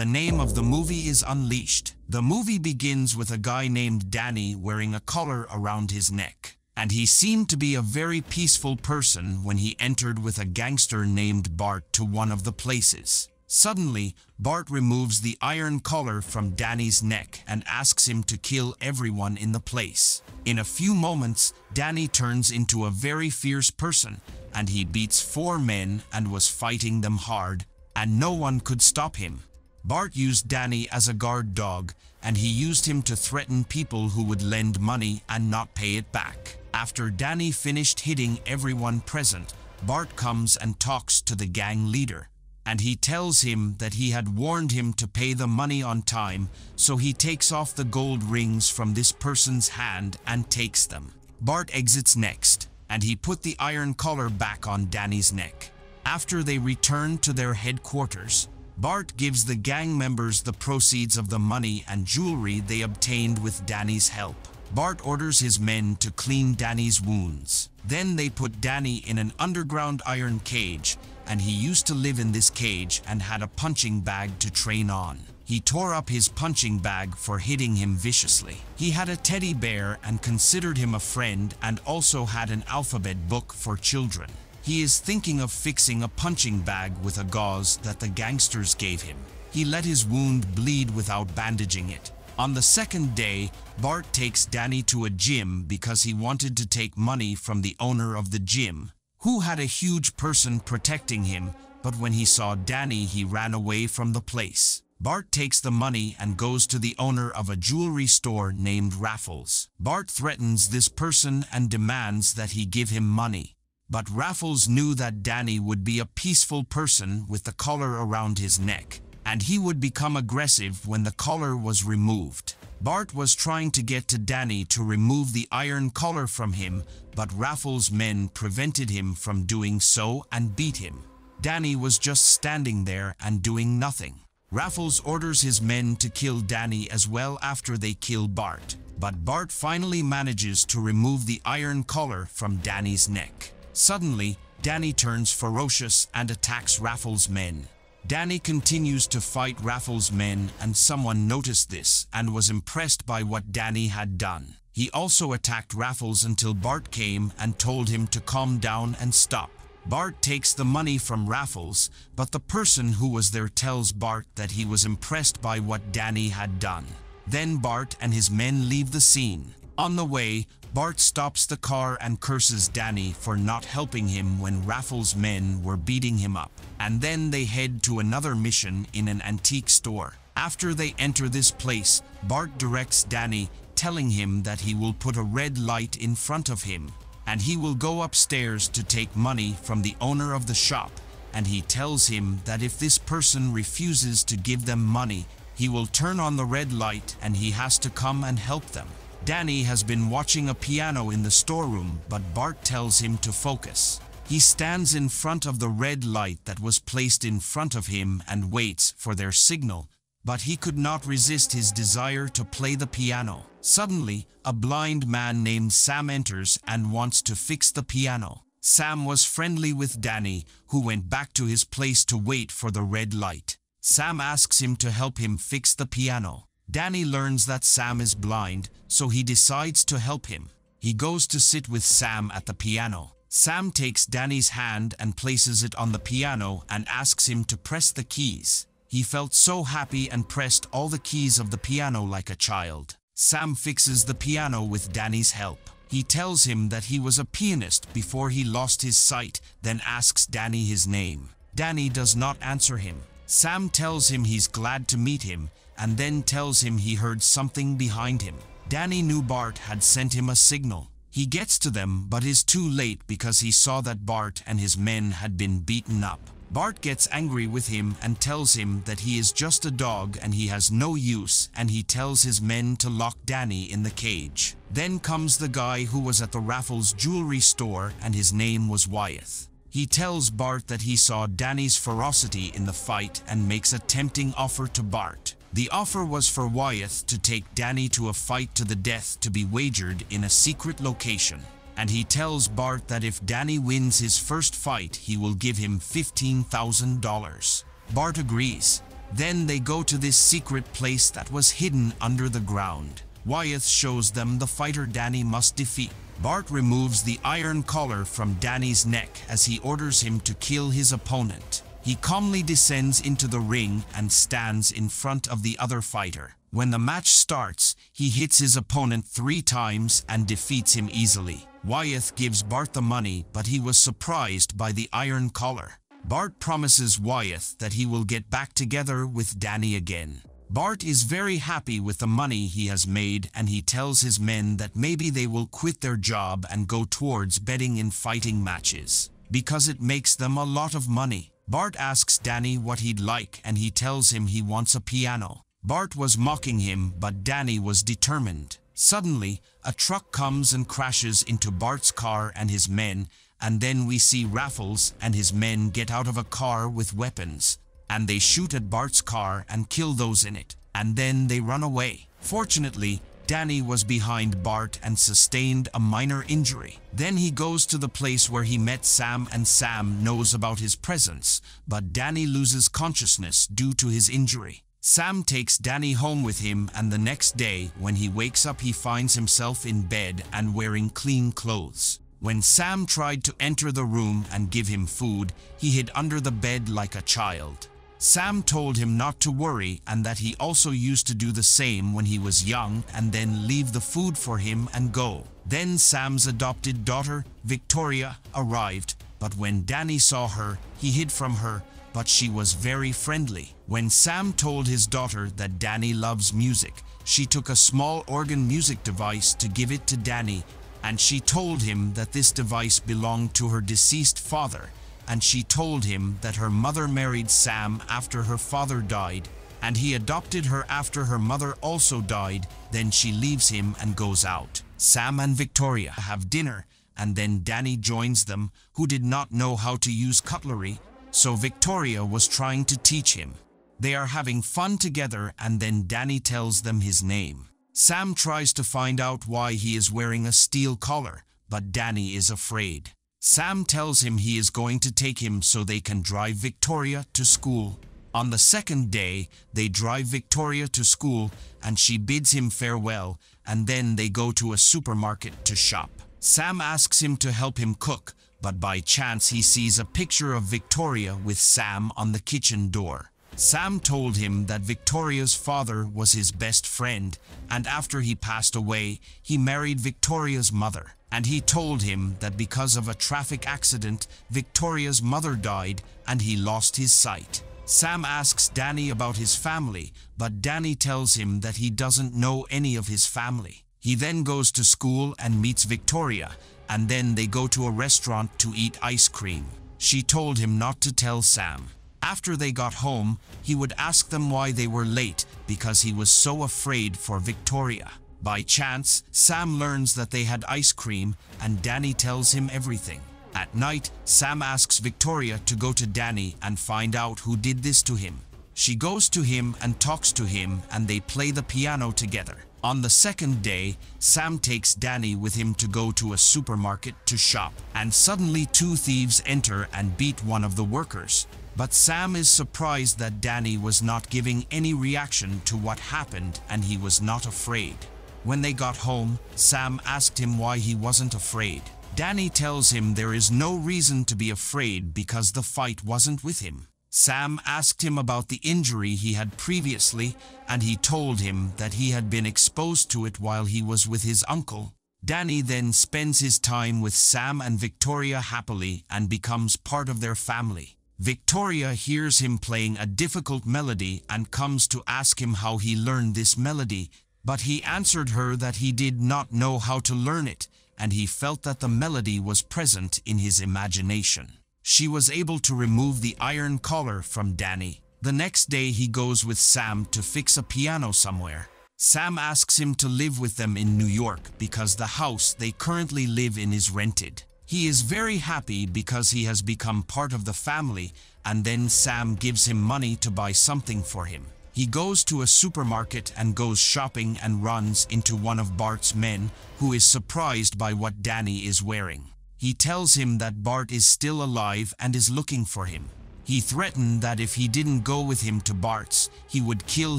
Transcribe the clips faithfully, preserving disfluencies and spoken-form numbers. The name of the movie is Unleashed. The movie begins with a guy named Danny wearing a collar around his neck, and he seemed to be a very peaceful person when he entered with a gangster named Bart to one of the places. Suddenly, Bart removes the iron collar from Danny's neck and asks him to kill everyone in the place. In a few moments, Danny turns into a very fierce person, and he beats four men and was fighting them hard, and no one could stop him. Bart used Danny as a guard dog, and he used him to threaten people who would lend money and not pay it back. After Danny finished hitting everyone present, Bart comes and talks to the gang leader, and he tells him that he had warned him to pay the money on time, so he takes off the gold rings from this person's hand and takes them. Bart exits next, and he put the iron collar back on Danny's neck. After they return to their headquarters, Bart gives the gang members the proceeds of the money and jewelry they obtained with Danny's help. Bart orders his men to clean Danny's wounds. Then they put Danny in an underground iron cage, and he used to live in this cage and had a punching bag to train on. He tore up his punching bag for hitting him viciously. He had a teddy bear and considered him a friend, and also had an alphabet book for children. He is thinking of fixing a punching bag with a gauze that the gangsters gave him. He let his wound bleed without bandaging it. On the second day, Bart takes Danny to a gym because he wanted to take money from the owner of the gym, who had a huge person protecting him, but when he saw Danny, he ran away from the place. Bart takes the money and goes to the owner of a jewelry store named Raffles. Bart threatens this person and demands that he give him money. But Raffles knew that Danny would be a peaceful person with the collar around his neck, and he would become aggressive when the collar was removed. Bart was trying to get to Danny to remove the iron collar from him, but Raffles' men prevented him from doing so and beat him. Danny was just standing there and doing nothing. Raffles orders his men to kill Danny as well after they kill Bart, but Bart finally manages to remove the iron collar from Danny's neck. Suddenly, Danny turns ferocious and attacks Raffles' men. Danny continues to fight Raffles' men, and someone noticed this and was impressed by what Danny had done. He also attacked Raffles until Bart came and told him to calm down and stop. Bart takes the money from Raffles, but the person who was there tells Bart that he was impressed by what Danny had done. Then Bart and his men leave the scene. On the way, Bart stops the car and curses Danny for not helping him when Raffles' men were beating him up. And then they head to another mission in an antique store. After they enter this place, Bart directs Danny, telling him that he will put a red light in front of him, and he will go upstairs to take money from the owner of the shop, and he tells him that if this person refuses to give them money, he will turn on the red light and he has to come and help them. Danny has been watching a piano in the storeroom, but Bart tells him to focus. He stands in front of the red light that was placed in front of him and waits for their signal, but he could not resist his desire to play the piano. Suddenly, a blind man named Sam enters and wants to fix the piano. Sam was friendly with Danny, who went back to his place to wait for the red light. Sam asks him to help him fix the piano. Danny learns that Sam is blind, so he decides to help him. He goes to sit with Sam at the piano. Sam takes Danny's hand and places it on the piano and asks him to press the keys. He felt so happy and pressed all the keys of the piano like a child. Sam fixes the piano with Danny's help. He tells him that he was a pianist before he lost his sight, then asks Danny his name. Danny does not answer him. Sam tells him he's glad to meet him, and then tells him he heard something behind him. Danny knew Bart had sent him a signal. He gets to them but is too late because he saw that Bart and his men had been beaten up. Bart gets angry with him and tells him that he is just a dog and he has no use, and he tells his men to lock Danny in the cage. Then comes the guy who was at the Raffles jewelry store, and his name was Wyeth. He tells Bart that he saw Danny's ferocity in the fight and makes a tempting offer to Bart. The offer was for Wyeth to take Danny to a fight to the death to be wagered in a secret location, and he tells Bart that if Danny wins his first fight, he will give him fifteen thousand dollars. Bart agrees, Then they go to this secret place that was hidden under the ground. Wyeth shows them the fighter Danny must defeat. Bart removes the iron collar from Danny's neck as he orders him to kill his opponent. He calmly descends into the ring and stands in front of the other fighter. When the match starts, he hits his opponent three times and defeats him easily. Wyeth gives Bart the money, but he was surprised by the iron collar. Bart promises Wyeth that he will get back together with Danny again. Bart is very happy with the money he has made, and he tells his men that maybe they will quit their job and go towards betting in fighting matches, because it makes them a lot of money. Bart asks Danny what he'd like, and he tells him he wants a piano. Bart was mocking him, but Danny was determined. Suddenly, a truck comes and crashes into Bart's car and his men, and then we see Raffles and his men get out of a car with weapons, and they shoot at Bart's car and kill those in it, and then they run away. Fortunately, Danny was behind Bart and sustained a minor injury. Then he goes to the place where he met Sam, and Sam knows about his presence, but Danny loses consciousness due to his injury. Sam takes Danny home with him, and the next day, when he wakes up, he finds himself in bed and wearing clean clothes. When Sam tried to enter the room and give him food, he hid under the bed like a child. Sam told him not to worry and that he also used to do the same when he was young and then leave the food for him and go. Then Sam's adopted daughter, Victoria, arrived, but when Danny saw her, he hid from her, but she was very friendly. When Sam told his daughter that Danny loves music, she took a small organ music device to give it to Danny, and she told him that this device belonged to her deceased father, and she told him that her mother married Sam after her father died, and he adopted her after her mother also died. Then she leaves him and goes out. Sam and Victoria have dinner, and then Danny joins them, who did not know how to use cutlery, so Victoria was trying to teach him. They are having fun together, and then Danny tells them his name. Sam tries to find out why he is wearing a steel collar, but Danny is afraid. Sam tells him he is going to take him so they can drive Victoria to school. On the second day, they drive Victoria to school, and she bids him farewell, and then they go to a supermarket to shop. Sam asks him to help him cook, but by chance he sees a picture of Victoria with Sam on the kitchen door. Sam told him that Victoria's father was his best friend, and after he passed away, he married Victoria's mother. And he told him that because of a traffic accident, Victoria's mother died, and he lost his sight. Sam asks Danny about his family, but Danny tells him that he doesn't know any of his family. He then goes to school and meets Victoria, and then they go to a restaurant to eat ice cream. She told him not to tell Sam. After they got home, he would ask them why they were late because he was so afraid for Victoria. By chance, Sam learns that they had ice cream, and Danny tells him everything. At night, Sam asks Victoria to go to Danny and find out who did this to him. She goes to him and talks to him, and they play the piano together. On the second day, Sam takes Danny with him to go to a supermarket to shop, and suddenly two thieves enter and beat one of the workers. But Sam is surprised that Danny was not giving any reaction to what happened, and he was not afraid. When they got home, Sam asked him why he wasn't afraid. Danny tells him there is no reason to be afraid because the fight wasn't with him. Sam asked him about the injury he had previously, and he told him that he had been exposed to it while he was with his uncle. Danny then spends his time with Sam and Victoria happily and becomes part of their family. Victoria hears him playing a difficult melody and comes to ask him how he learned this melody, but he answered her that he did not know how to learn it, and he felt that the melody was present in his imagination. She was able to remove the iron collar from Danny. The next day he goes with Sam to fix a piano somewhere. Sam asks him to live with them in New York because the house they currently live in is rented. He is very happy because he has become part of the family, and then Sam gives him money to buy something for him. He goes to a supermarket and goes shopping and runs into one of Bart's men, who is surprised by what Danny is wearing. He tells him that Bart is still alive and is looking for him. He threatened that if he didn't go with him to Bart's, he would kill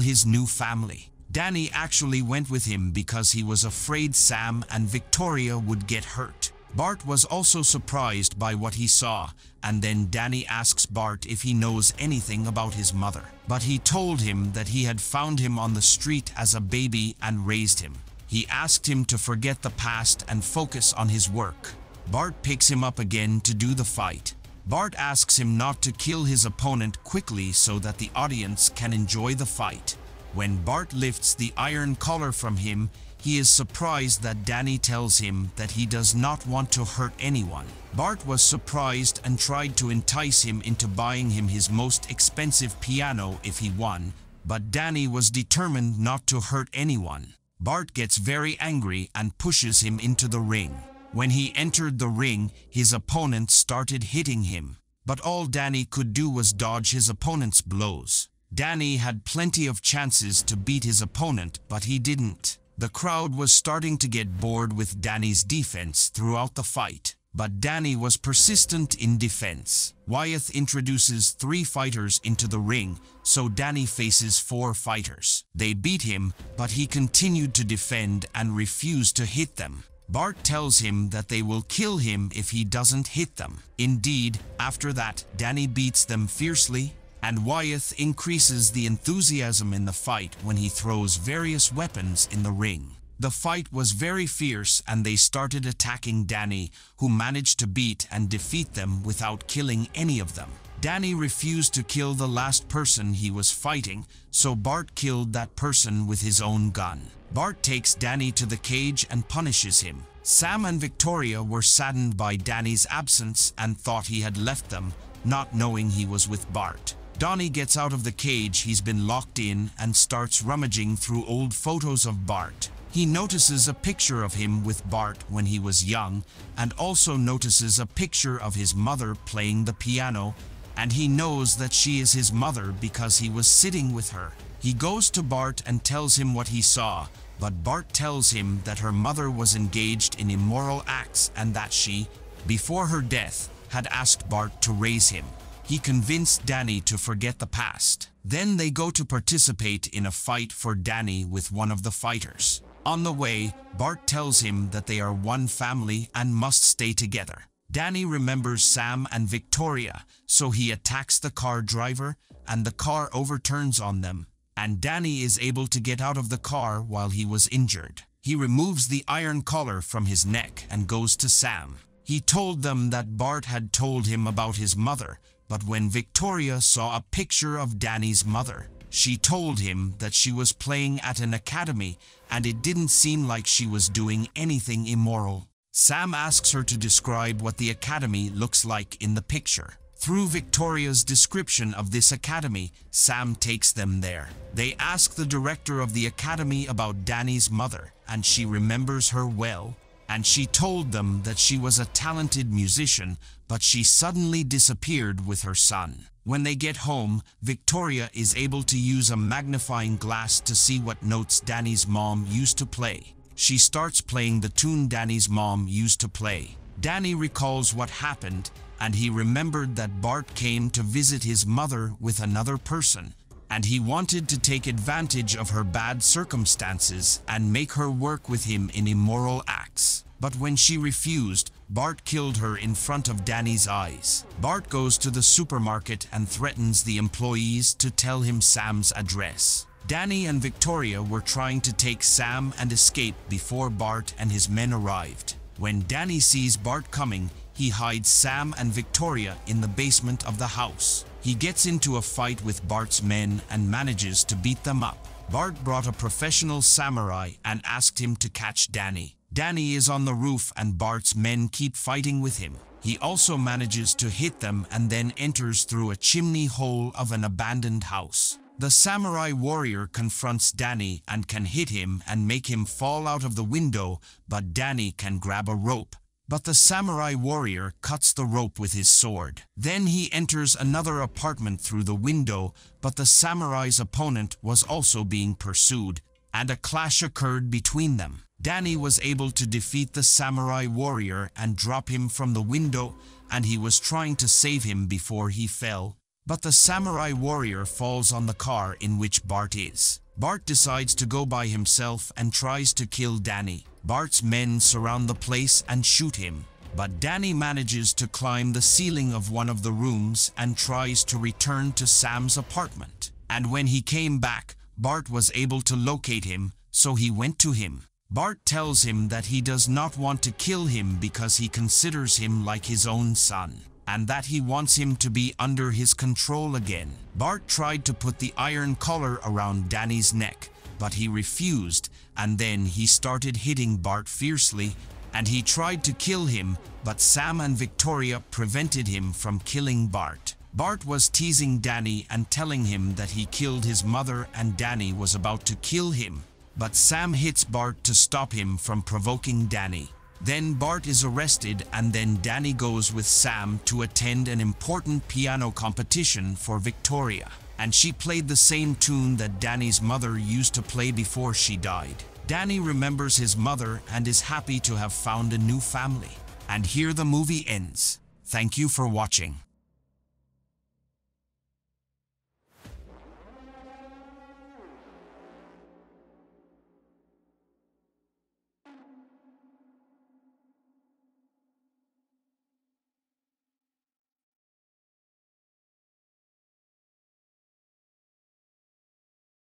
his new family. Danny actually went with him because he was afraid Sam and Victoria would get hurt. Bart was also surprised by what he saw, and then Danny asks Bart if he knows anything about his mother. But he told him that he had found him on the street as a baby and raised him. He asked him to forget the past and focus on his work. Bart picks him up again to do the fight. Bart asks him not to kill his opponent quickly so that the audience can enjoy the fight. When Bart lifts the iron collar from him, he is surprised that Danny tells him that he does not want to hurt anyone. Bart was surprised and tried to entice him into buying him his most expensive piano if he won, but Danny was determined not to hurt anyone. Bart gets very angry and pushes him into the ring. When he entered the ring, his opponent started hitting him, but all Danny could do was dodge his opponent's blows. Danny had plenty of chances to beat his opponent, but he didn't. The crowd was starting to get bored with Danny's defense throughout the fight, but Danny was persistent in defense. Wyeth introduces three fighters into the ring, so Danny faces four fighters. They beat him, but he continued to defend and refused to hit them. Bart tells him that they will kill him if he doesn't hit them. Indeed, after that, Danny beats them fiercely, and Wyeth increases the enthusiasm in the fight when he throws various weapons in the ring. The fight was very fierce and they started attacking Danny, who managed to beat and defeat them without killing any of them. Danny refused to kill the last person he was fighting, so Bart killed that person with his own gun. Bart takes Danny to the cage and punishes him. Sam and Victoria were saddened by Danny's absence and thought he had left them, not knowing he was with Bart. Danny gets out of the cage he's been locked in and starts rummaging through old photos of Bart. He notices a picture of him with Bart when he was young and also notices a picture of his mother playing the piano, and he knows that she is his mother because he was sitting with her. He goes to Bart and tells him what he saw, but Bart tells him that her mother was engaged in immoral acts and that she, before her death, had asked Bart to raise him. He convinced Danny to forget the past. Then they go to participate in a fight for Danny with one of the fighters. On the way, Bart tells him that they are one family and must stay together. Danny remembers Sam and Victoria, so he attacks the car driver, and the car overturns on them, and Danny is able to get out of the car while he was injured. He removes the iron collar from his neck and goes to Sam. He told them that Bart had told him about his mother, but when Victoria saw a picture of Danny's mother, she told him that she was playing at an academy and it didn't seem like she was doing anything immoral. Sam asks her to describe what the academy looks like in the picture. Through Victoria's description of this academy, Sam takes them there. They ask the director of the academy about Danny's mother, and she remembers her well, and she told them that she was a talented musician, but she suddenly disappeared with her son. When they get home, Victoria is able to use a magnifying glass to see what notes Danny's mom used to play. She starts playing the tune Danny's mom used to play. Danny recalls what happened, and he remembered that Bart came to visit his mother with another person, and he wanted to take advantage of her bad circumstances and make her work with him in immoral acts. But when she refused, Bart killed her in front of Danny's eyes. Bart goes to the supermarket and threatens the employees to tell him Sam's address. Danny and Victoria were trying to take Sam and escape before Bart and his men arrived. When Danny sees Bart coming, he hides Sam and Victoria in the basement of the house. He gets into a fight with Bart's men and manages to beat them up. Bart brought a professional samurai and asked him to catch Danny. Danny is on the roof and Bart's men keep fighting with him. He also manages to hit them and then enters through a chimney hole of an abandoned house. The samurai warrior confronts Danny and can hit him and make him fall out of the window, but Danny can grab a rope. But the samurai warrior cuts the rope with his sword. Then he enters another apartment through the window, but the samurai's opponent was also being pursued, and a clash occurred between them. Danny was able to defeat the samurai warrior and drop him from the window, and he was trying to save him before he fell, But the samurai warrior falls on the car in which Bart is. Bart decides to go by himself and tries to kill Danny. Bart's men surround the place and shoot him, but Danny manages to climb the ceiling of one of the rooms and tries to return to Sam's apartment. And when he came back, Bart was able to locate him, so he went to him. Bart tells him that he does not want to kill him because he considers him like his own son, and that he wants him to be under his control again. Bart tried to put the iron collar around Danny's neck, but he refused, and then he started hitting Bart fiercely, and he tried to kill him, but Sam and Victoria prevented him from killing Bart. Bart was teasing Danny and telling him that he killed his mother and Danny was about to kill him, but Sam hits Bart to stop him from provoking Danny. Then Bart is arrested, and then Danny goes with Sam to attend an important piano competition for Victoria, and she played the same tune that Danny's mother used to play before she died. Danny remembers his mother and is happy to have found a new family. And here the movie ends. Thank you for watching.